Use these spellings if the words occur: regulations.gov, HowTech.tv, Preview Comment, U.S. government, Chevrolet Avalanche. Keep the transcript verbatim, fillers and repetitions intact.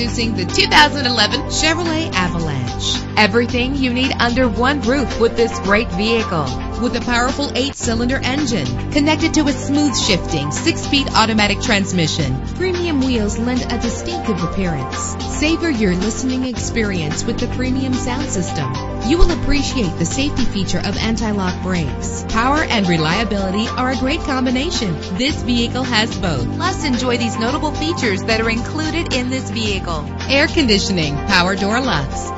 Introducing the two thousand eleven Chevrolet Avalanche. Everything you need under one roof with this great vehicle. With a powerful eight-cylinder engine connected to a smooth-shifting six-speed automatic transmission, premium wheels lend a distinctive appearance. Savor your listening experience with the premium sound system. You will appreciate the safety feature of anti-lock brakes. Power and reliability are a great combination. This vehicle has both. Plus, enjoy these notable features that are included in this vehicle: air conditioning, power door locks,